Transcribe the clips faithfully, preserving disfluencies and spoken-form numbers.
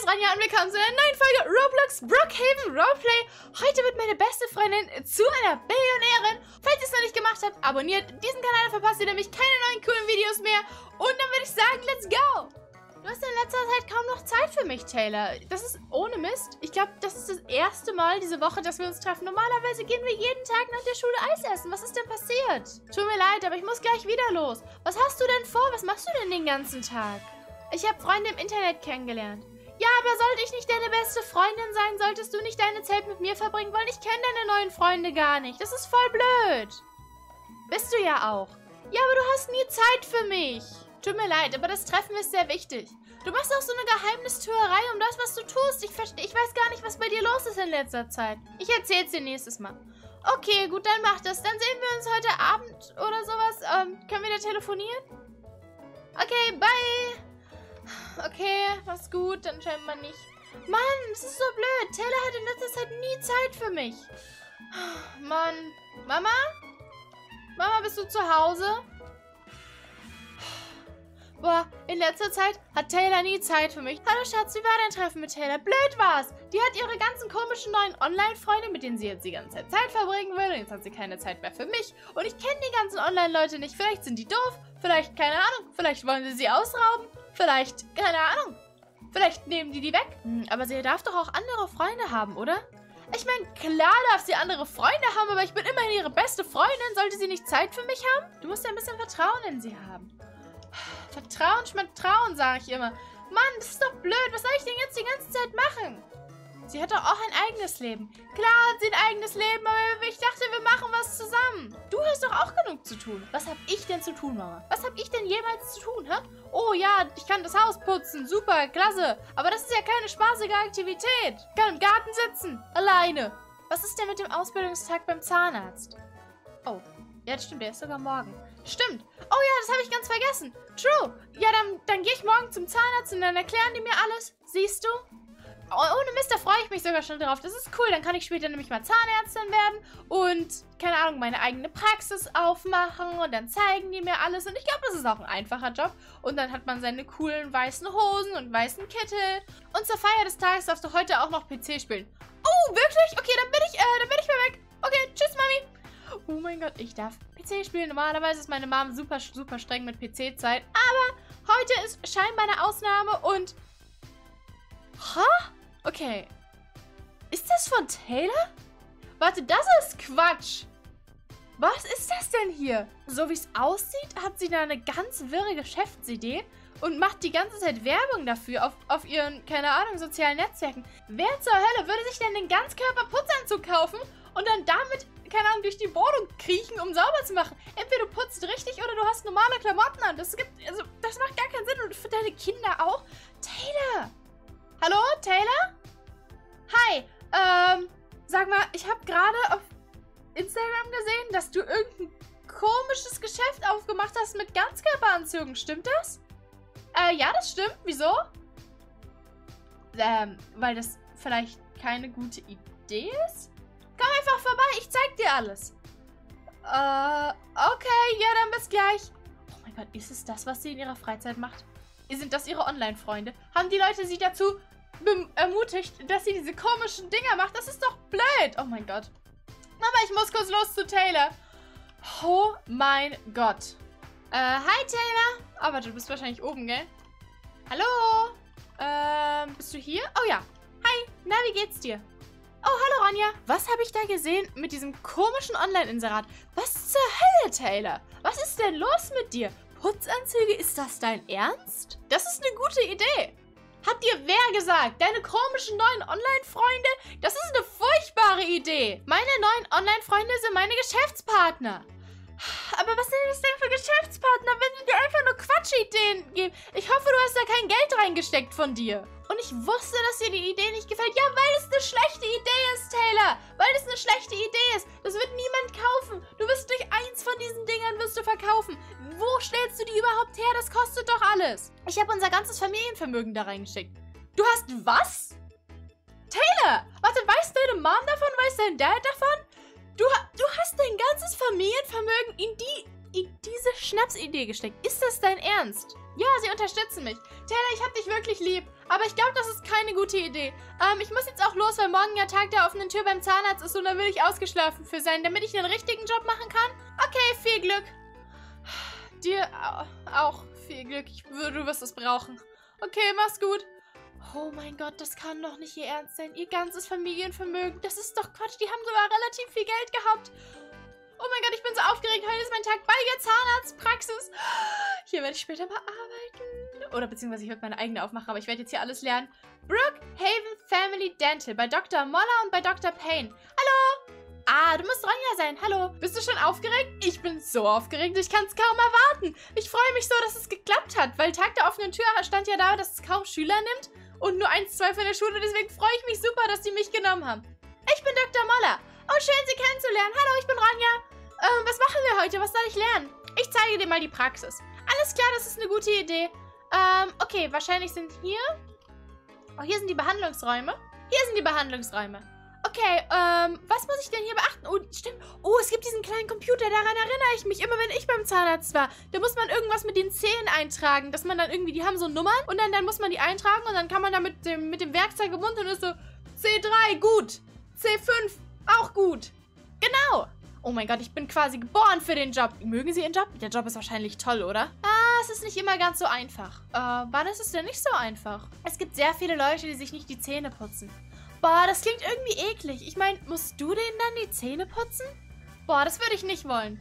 Ist Ranja und willkommen zu einer neuen Folge Roblox Brookhaven Roleplay. Heute wird meine beste Freundin zu einer Billionärin. Falls ihr es noch nicht gemacht habt, abonniert diesen Kanal, verpasst ihr nämlich keine neuen coolen Videos mehr. Und dann würde ich sagen, let's go! Du hast in letzter Zeit kaum noch Zeit für mich, Taylor. Das ist ohne Mist. Ich glaube, das ist das erste Mal diese Woche, dass wir uns treffen. Normalerweise gehen wir jeden Tag nach der Schule Eis essen. Was ist denn passiert? Tut mir leid, aber ich muss gleich wieder los. Was hast du denn vor? Was machst du denn den ganzen Tag? Ich habe Freunde im Internet kennengelernt. Ja, aber sollte ich nicht deine beste Freundin sein? Solltest du nicht deine Zeit mit mir verbringen wollen? Ich kenne deine neuen Freunde gar nicht. Das ist voll blöd. Bist du ja auch. Ja, aber du hast nie Zeit für mich. Tut mir leid, aber das Treffen ist sehr wichtig. Du machst auch so eine Geheimnistuerei um das, was du tust. Ich, ich weiß gar nicht, was bei dir los ist in letzter Zeit. Ich erzähl's dir nächstes Mal. Okay, gut, dann mach das. Dann sehen wir uns heute Abend oder sowas. Ähm, können wir da telefonieren? Okay, bye. Okay, was gut, dann scheinbar nicht. Mann, das ist so blöd. Taylor hat in letzter Zeit nie Zeit für mich. Mann. Mama? Mama, bist du zu Hause? Boah, in letzter Zeit hat Taylor nie Zeit für mich. Hallo Schatz, wie war dein Treffen mit Taylor? Blöd war's. Die hat ihre ganzen komischen neuen Online-Freunde, mit denen sie jetzt die ganze Zeit Zeit verbringen will. Und jetzt hat sie keine Zeit mehr für mich. Und ich kenne die ganzen Online-Leute nicht. Vielleicht sind die doof. Vielleicht, keine Ahnung. Vielleicht wollen sie sie ausrauben. Vielleicht, keine Ahnung. Vielleicht nehmen die die weg. Aber sie darf doch auch andere Freunde haben, oder? Ich meine, klar darf sie andere Freunde haben, aber ich bin immerhin ihre beste Freundin. Sollte sie nicht Zeit für mich haben? Du musst ja ein bisschen Vertrauen in sie haben. Vertrauen, Schmatrauen, sage ich immer. Mann, das ist doch blöd. Was soll ich denn jetzt die ganze Zeit machen? Sie hat doch auch ein eigenes Leben. Klar hat sie ein eigenes Leben, aber ich dachte, wir machen was zusammen. Du hast doch auch genug zu tun. Was habe ich denn zu tun, Mama? Was habe ich denn jemals zu tun, hä? Oh ja, ich kann das Haus putzen. Super, klasse. Aber das ist ja keine spaßige Aktivität. Ich kann im Garten sitzen. Alleine. Was ist denn mit dem Ausbildungstag beim Zahnarzt? Oh, ja, das stimmt. Der ist sogar morgen. Stimmt. Oh ja, das habe ich ganz vergessen. True. Ja, dann, dann gehe ich morgen zum Zahnarzt und dann erklären die mir alles. Siehst du? Ohne Mist, da freue ich mich sogar schon drauf. Das ist cool. Dann kann ich später nämlich mal Zahnärztin werden und, keine Ahnung, meine eigene Praxis aufmachen. Und dann zeigen die mir alles. Und ich glaube, das ist auch ein einfacher Job. Und dann hat man seine coolen weißen Hosen und weißen Kittel. Und zur Feier des Tages darfst du heute auch noch P C spielen. Oh, wirklich? Okay, dann bin ich, äh, dann bin ich mal weg. Okay, tschüss, Mami. Oh mein Gott, ich darf P C spielen. Normalerweise ist meine Mom super, super streng mit P C-Zeit. Aber heute ist scheinbar eine Ausnahme und... Ha? Okay. Ist das von Taylor? Warte, das ist Quatsch. Was ist das denn hier? So wie es aussieht, hat sie da eine ganz wirre Geschäftsidee und macht die ganze Zeit Werbung dafür auf, auf ihren, keine Ahnung, sozialen Netzwerken. Wer zur Hölle würde sich denn den Ganzkörper-Putzanzug kaufen und dann damit... keine Ahnung, durch die Wohnung kriechen, um sauber zu machen. Entweder du putzt richtig oder du hast normale Klamotten an. Das gibt, also, das macht gar keinen Sinn. Und für deine Kinder auch. Taylor! Hallo, Taylor? Hi, ähm, sag mal, ich habe gerade auf Instagram gesehen, dass du irgendein komisches Geschäft aufgemacht hast mit Ganzkörperanzügen. Stimmt das? Äh, ja, das stimmt. Wieso? Ähm, weil das vielleicht keine gute Idee ist? Komm einfach vorbei, ich zeig dir alles. Äh, okay, ja, dann bis gleich. Oh mein Gott, ist es das, was sie in ihrer Freizeit macht? Sind das ihre Online-Freunde? Haben die Leute sie dazu ermutigt, dass sie diese komischen Dinger macht? Das ist doch blöd. Oh mein Gott. Aber ich muss kurz los zu Taylor. Oh mein Gott. Äh, hi Taylor. Aber du bist wahrscheinlich oben, gell? Hallo? Ähm, bist du hier? Oh ja. Hi. Na, wie geht's dir? Oh, hallo Ronja. Was habe ich da gesehen mit diesem komischen Online-Inserat? Was zur Hölle, Taylor? Was ist denn los mit dir? Putzanzüge, ist das dein Ernst? Das ist eine gute Idee. Hat dir wer gesagt? Deine komischen neuen Online-Freunde? Das ist eine furchtbare Idee. Meine neuen Online-Freunde sind meine Geschäftspartner. Aber was sind das denn für Geschäftspartner, wenn die dir einfach nur Quatschideen geben? Ich hoffe, du hast da kein Geld reingesteckt von dir. Und ich wusste, dass dir die Idee nicht gefällt. Ja, weil es eine schlechte Idee ist, Taylor. Weil es eine schlechte Idee ist. Das wird niemand kaufen. Du wirst durch eins von diesen Dingern wirst du verkaufen. Wo stellst du die überhaupt her? Das kostet doch alles. Ich habe unser ganzes Familienvermögen da reingesteckt. Du hast was? Taylor, warte, weiß deine Mom davon? Weiß dein Dad davon? Du, du hast dein ganzes Familienvermögen in die in diese Schnapsidee gesteckt. Ist das dein Ernst? Ja, sie unterstützen mich. Taylor, ich hab dich wirklich lieb. Aber ich glaube, das ist keine gute Idee. Ähm, ich muss jetzt auch los, weil morgen ja Tag der offenen Tür beim Zahnarzt ist und da will ich ausgeschlafen für sein, damit ich den richtigen Job machen kann. Okay, viel Glück. Dir auch viel Glück. Ich würde, du wirst es brauchen. Okay, mach's gut. Oh mein Gott, das kann doch nicht ihr Ernst sein. Ihr ganzes Familienvermögen. Das ist doch Quatsch. Die haben sogar relativ viel Geld gehabt. Oh mein Gott, ich bin so aufgeregt. Heute ist mein Tag bei der Zahnarztpraxis. Hier werde ich später mal arbeiten. Oder beziehungsweise ich werde meine eigene aufmachen, aber ich werde jetzt hier alles lernen. Brookhaven Family Dental bei Doktor Moller und bei Doktor Payne. Hallo! Ah, du musst Ronja sein. Hallo. Bist du schon aufgeregt? Ich bin so aufgeregt, ich kann es kaum erwarten. Ich freue mich so, dass es geklappt hat, weil Tag der offenen Tür stand ja da, dass es kaum Schüler nimmt und nur eins, zwei von der Schule. Deswegen freue ich mich super, dass sie mich genommen haben. Ich bin Doktor Moller. Oh, schön, Sie kennenzulernen. Hallo, ich bin Ronja. Ähm, was machen wir heute? Was soll ich lernen? Ich zeige dir mal die Praxis. Alles klar, das ist eine gute Idee. Ähm, okay, wahrscheinlich sind hier... Oh, hier sind die Behandlungsräume. Hier sind die Behandlungsräume. Okay, ähm, was muss ich denn hier beachten? Oh, stimmt. Oh, es gibt diesen kleinen Computer, daran erinnere ich mich. Immer wenn ich beim Zahnarzt war, da muss man irgendwas mit den Zähnen eintragen, dass man dann irgendwie, die haben so Nummern und dann, dann muss man die eintragen und dann kann man da mit dem, mit dem Werkzeug im Mund und ist so C drei, gut. C fünf, auch gut. Genau. Oh mein Gott, ich bin quasi geboren für den Job. Mögen Sie Ihren Job? Der Job ist wahrscheinlich toll, oder? Ah, es ist nicht immer ganz so einfach. Äh, wann ist es denn nicht so einfach? Es gibt sehr viele Leute, die sich nicht die Zähne putzen. Boah, das klingt irgendwie eklig. Ich meine, musst du denen dann die Zähne putzen? Boah, das würde ich nicht wollen.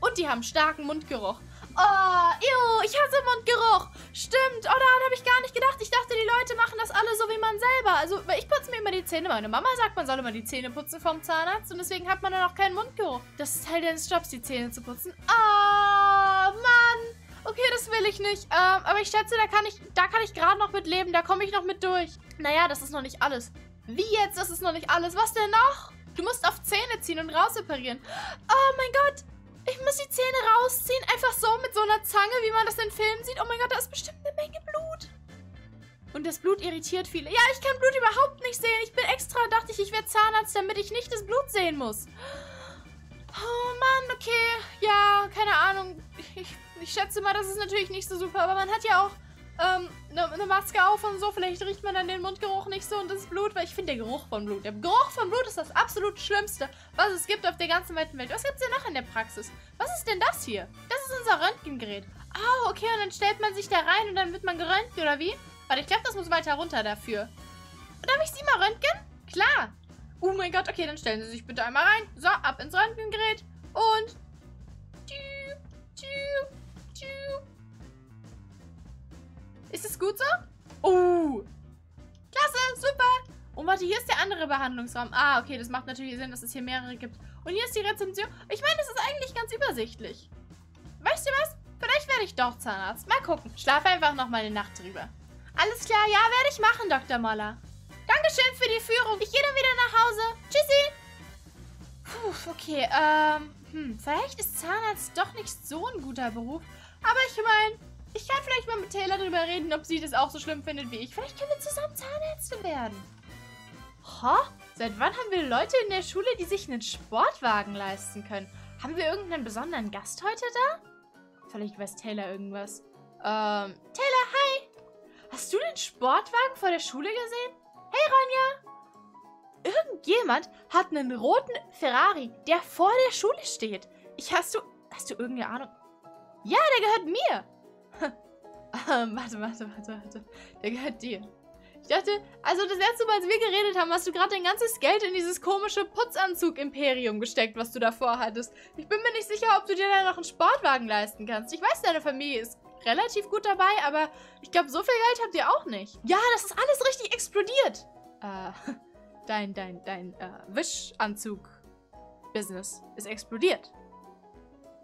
Und die haben starken Mundgeruch. Oh, ew, ich hasse Mundgeruch. Stimmt, oh, daran habe ich gar nicht gedacht. Ich dachte, die Leute machen das alle so wie man selber. Also, ich putze mir immer die Zähne. Meine Mama sagt, man soll immer die Zähne putzen vom Zahnarzt. Und deswegen hat man dann auch keinen Mundgeruch. Das ist Teil deines Jobs, die Zähne zu putzen. Oh, Mann. Okay, das will ich nicht. Ähm, aber ich schätze, da kann ich, da kann ich gerade noch mit leben. Da komme ich noch mit durch. Naja, das ist noch nicht alles. Wie jetzt? Das ist noch nicht alles. Was denn noch? Du musst auf Zähne ziehen und rausoperieren. Oh mein Gott. Ich muss die Zähne rausziehen. Einfach so mit so einer Zange, wie man das in Filmen sieht. Oh mein Gott, da ist bestimmt eine Menge Blut. Und das Blut irritiert viele. Ja, ich kann Blut überhaupt nicht sehen. Ich bin extra, dachte ich, ich werde Zahnarzt, damit ich nicht das Blut sehen muss. Oh Mann, okay. Ja, keine Ahnung. Ich, ich schätze mal, das ist natürlich nicht so super. Aber man hat ja auch... Ähm, eine ne Maske auf und so, vielleicht riecht man dann den Mundgeruch nicht so und das Blut, weil ich finde der Geruch von Blut, der Geruch von Blut ist das absolut Schlimmste, was es gibt auf der ganzen weiten Welt. Was gibt es denn noch in der Praxis? Was ist denn das hier? Das ist unser Röntgengerät. Ah, oh, okay, und dann stellt man sich da rein und dann wird man geröntgt, oder wie? Warte, ich glaube, das muss weiter runter dafür. Darf ich sie mal röntgen? Klar. Oh mein Gott, okay, dann stellen Sie sich bitte einmal rein. So, ab ins Röntgengerät und tschüss, tschüss. Ist es gut so? Oh! Klasse, super! Und warte, hier ist der andere Behandlungsraum. Ah, okay, das macht natürlich Sinn, dass es hier mehrere gibt. Und hier ist die Rezension. Ich meine, das ist eigentlich ganz übersichtlich. Weißt du was? Vielleicht werde ich doch Zahnarzt. Mal gucken. Schlaf einfach nochmal eine Nacht drüber. Alles klar, ja, werde ich machen, Doktor Moller. Dankeschön für die Führung. Ich gehe dann wieder nach Hause. Tschüssi! Puh, okay, ähm, hm, vielleicht ist Zahnarzt doch nicht so ein guter Beruf. Aber ich meine... Ich kann vielleicht mal mit Taylor drüber reden, ob sie das auch so schlimm findet wie ich. Vielleicht können wir zusammen Zahnärzte werden. Ha? Seit wann haben wir Leute in der Schule, die sich einen Sportwagen leisten können? Haben wir irgendeinen besonderen Gast heute da? Vielleicht weiß Taylor irgendwas. Ähm, Taylor, hi! Hast du den Sportwagen vor der Schule gesehen? Hey, Ronja! Irgendjemand hat einen roten Ferrari, der vor der Schule steht. Ich, hast du... Hast du irgendeine Ahnung? Ja, der gehört mir! Ähm, warte, warte, warte, warte. Der gehört dir. Ich dachte, also das letzte Mal, als wir geredet haben, hast du gerade dein ganzes Geld in dieses komische Putzanzug-Imperium gesteckt, was du davor hattest. Ich bin mir nicht sicher, ob du dir da noch einen Sportwagen leisten kannst. Ich weiß, deine Familie ist relativ gut dabei, aber ich glaube, so viel Geld habt ihr auch nicht. Ja, das ist alles richtig explodiert. Äh, dein, dein, dein, äh, Wischanzug-Business ist explodiert.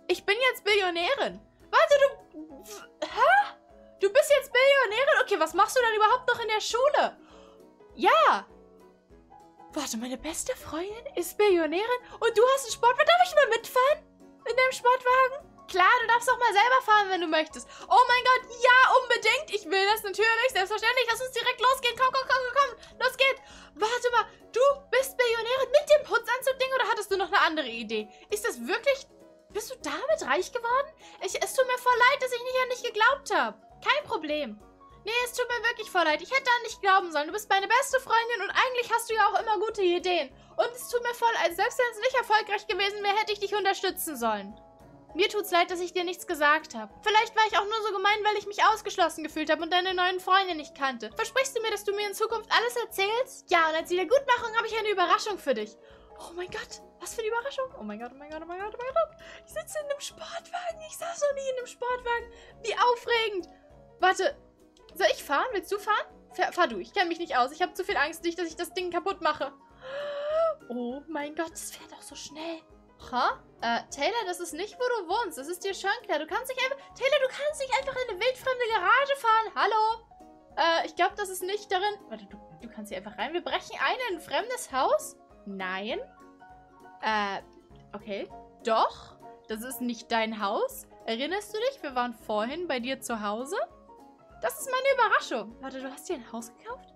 Ich bin jetzt Billionärin. Warte, du... Hä? Du bist jetzt Millionärin? Okay, was machst du dann überhaupt noch in der Schule? Ja. Warte, meine beste Freundin ist Millionärin und du hast einen Sportwagen. Darf ich mal mitfahren? In deinem Sportwagen? Klar, du darfst auch mal selber fahren, wenn du möchtest. Oh mein Gott, ja, unbedingt. Ich will das natürlich, selbstverständlich. Lass uns direkt losgehen. Komm, komm, komm, komm. Los geht's. Warte mal, du bist Millionärin mit dem Putzanzug-Ding oder hattest du noch eine andere Idee? Ist das wirklich... Bist du damit reich geworden? Ich, es tut mir voll leid, dass ich nicht an dich geglaubt habe. Kein Problem. Nee, es tut mir wirklich voll leid. Ich hätte an dich glauben sollen. Du bist meine beste Freundin und eigentlich hast du ja auch immer gute Ideen. Und es tut mir voll leid. Selbst wenn es nicht erfolgreich gewesen wäre, hätte ich dich unterstützen sollen. Mir tut's leid, dass ich dir nichts gesagt habe. Vielleicht war ich auch nur so gemein, weil ich mich ausgeschlossen gefühlt habe und deine neuen Freunde nicht kannte. Versprichst du mir, dass du mir in Zukunft alles erzählst? Ja, und als Wiedergutmachung habe ich eine Überraschung für dich. Oh mein Gott, was für eine Überraschung. Oh mein Gott, oh mein Gott, oh mein Gott, oh mein Gott. Ich sitze in einem Sportwagen. Ich saß noch nie in einem Sportwagen. Wie aufregend. Warte, soll ich fahren? Willst du fahren? Fahr, fahr du, ich kenne mich nicht aus. Ich habe zu viel Angst, nicht, dass ich das Ding kaputt mache. Oh mein Gott, das fährt auch so schnell. Ha? Äh, Taylor, das ist nicht, wo du wohnst. Das ist dir schon klar. Du kannst nicht einfach... Taylor, du kannst nicht einfach in eine wildfremde Garage fahren. Hallo? Äh, ich glaube, das ist nicht darin... Warte, du, du kannst hier einfach rein. Wir brechen ein in ein fremdes Haus? Nein. Äh, okay. Doch. Das ist nicht dein Haus. Erinnerst du dich? Wir waren vorhin bei dir zu Hause. Das ist meine Überraschung. Warte, du hast dir ein Haus gekauft?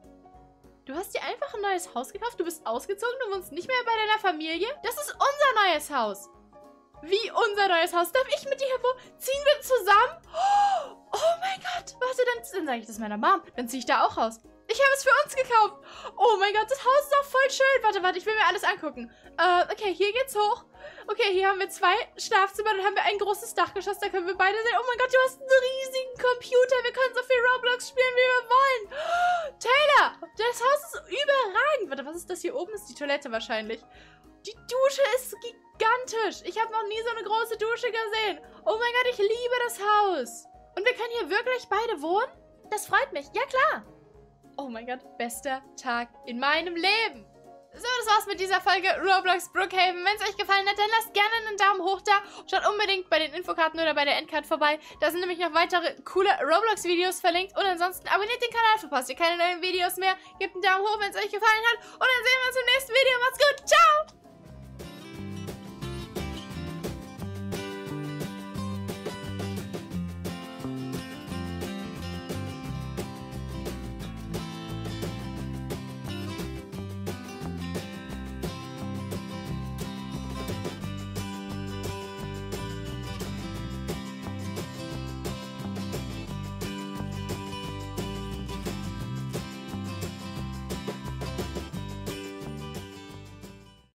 Du hast dir einfach ein neues Haus gekauft, du bist ausgezogen, du wohnst nicht mehr bei deiner Familie. Das ist unser neues Haus. Wie unser neues Haus? Darf ich mit dir hervor? Ziehen wir zusammen? Oh mein Gott. Warte, dann, dann sage ich das meiner Mom. Dann ziehe ich da auch raus. Ich habe es für uns gekauft. Oh mein Gott, das Haus ist auch voll schön. Warte, warte, ich will mir alles angucken. Äh, okay, hier geht's hoch. Okay, hier haben wir zwei Schlafzimmer, dann haben wir ein großes Dachgeschoss, da können wir beide sein. Oh mein Gott, du hast einen riesigen Computer. Wir können so viel Roblox spielen, wie wir wollen. Oh, Taylor, das Haus ist überragend. Warte, was ist das hier oben? Das ist die Toilette wahrscheinlich. Die Dusche ist gigantisch. Ich habe noch nie so eine große Dusche gesehen. Oh mein Gott, ich liebe das Haus. Und wir können hier wirklich beide wohnen? Das freut mich. Ja, klar. Oh mein Gott, bester Tag in meinem Leben. So, das war's mit dieser Folge Roblox Brookhaven. Wenn es euch gefallen hat, dann lasst gerne einen Daumen hoch da. Schaut unbedingt bei den Infokarten oder bei der Endcard vorbei. Da sind nämlich noch weitere coole Roblox-Videos verlinkt. Und ansonsten abonniert den Kanal, verpasst ihr keine neuen Videos mehr. Gebt einen Daumen hoch, wenn es euch gefallen hat. Und dann sehen wir uns im nächsten Video. Macht's gut, ciao!